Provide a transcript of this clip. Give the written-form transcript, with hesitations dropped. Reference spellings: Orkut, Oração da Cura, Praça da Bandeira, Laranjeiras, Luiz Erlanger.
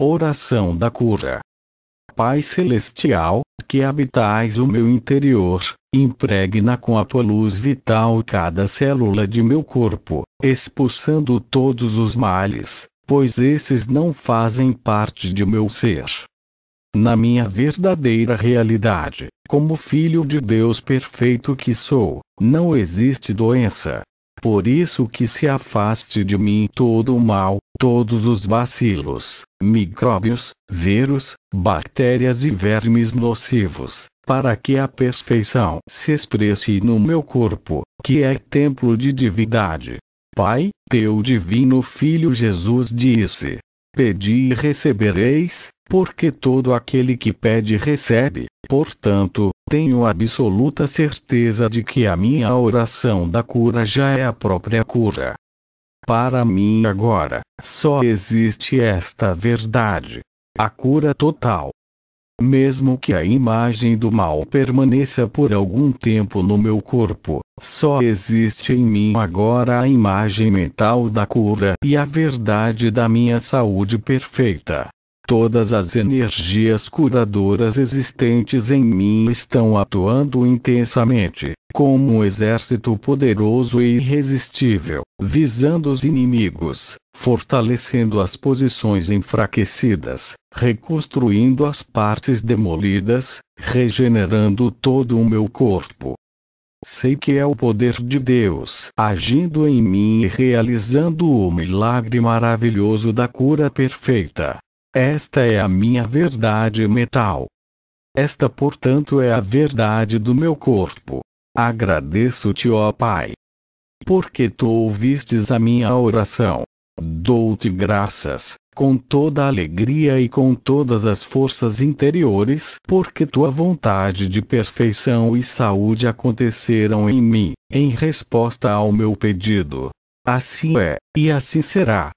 Oração da Cura. Pai Celestial, que habitais o meu interior, impregna com a tua luz vital cada célula de meu corpo, expulsando todos os males, pois esses não fazem parte de meu ser. Na minha verdadeira realidade, como Filho de Deus perfeito que sou, não existe doença. Por isso que se afaste de mim todo o mal, todos os bacilos, micróbios, vírus, bactérias e vermes nocivos, para que a perfeição se expresse no meu corpo, que é templo de divindade. Pai, teu divino Filho Jesus disse: pedi e recebereis, porque todo aquele que pede recebe. Portanto, tenho absoluta certeza de que a minha oração da cura já é a própria cura. Para mim agora, só existe esta verdade: a cura total. Mesmo que a imagem do mal permaneça por algum tempo no meu corpo, só existe em mim agora a imagem mental da cura e a verdade da minha saúde perfeita. Todas as energias curadoras existentes em mim estão atuando intensamente, como um exército poderoso e irresistível, visando os inimigos, fortalecendo as posições enfraquecidas, reconstruindo as partes demolidas, regenerando todo o meu corpo. Sei que é o poder de Deus agindo em mim e realizando o milagre maravilhoso da cura perfeita. Esta é a minha verdade mental. Esta, portanto, é a verdade do meu corpo. Agradeço-te, ó Pai, porque tu ouvistes a minha oração. Dou-te graças, com toda a alegria e com todas as forças interiores, porque tua vontade de perfeição e saúde aconteceram em mim, em resposta ao meu pedido. Assim é, e assim será.